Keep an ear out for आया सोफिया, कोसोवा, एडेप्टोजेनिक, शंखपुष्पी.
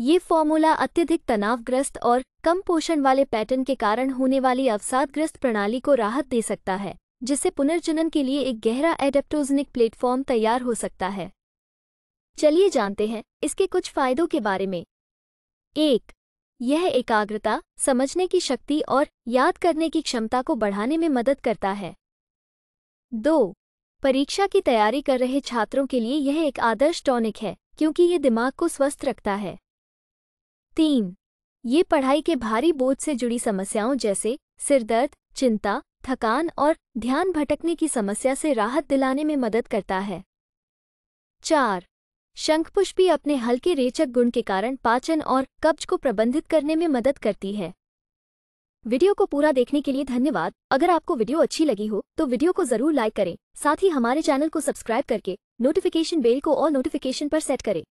ये फॉर्मूला अत्यधिक तनावग्रस्त और कम पोषण वाले पैटर्न के कारण होने वाली अवसादग्रस्त प्रणाली को राहत दे सकता है, जिससे पुनर्जनन के लिए एक गहरा एडेप्टोजेनिक प्लेटफॉर्म तैयार हो सकता है। चलिए जानते हैं इसके कुछ फायदों के बारे में। 1. यह एकाग्रता, समझने की शक्ति और याद करने की क्षमता को बढ़ाने में मदद करता है। 2. परीक्षा की तैयारी कर रहे छात्रों के लिए यह एक आदर्श टॉनिक है क्योंकि ये दिमाग को स्वस्थ रखता है। 3. ये पढ़ाई के भारी बोझ से जुड़ी समस्याओं जैसे सिरदर्द, चिंता, थकान और ध्यान भटकने की समस्या से राहत दिलाने में मदद करता है। 4. शंखपुष्पी अपने हल्के रेचक गुण के कारण पाचन और कब्ज को प्रबंधित करने में मदद करती है। वीडियो को पूरा देखने के लिए धन्यवाद। अगर आपको वीडियो अच्छी लगी हो तो वीडियो को जरूर लाइक करें। साथ ही हमारे चैनल को सब्सक्राइब करके नोटिफिकेशन बेल को ऑल नोटिफिकेशन पर सेट करें।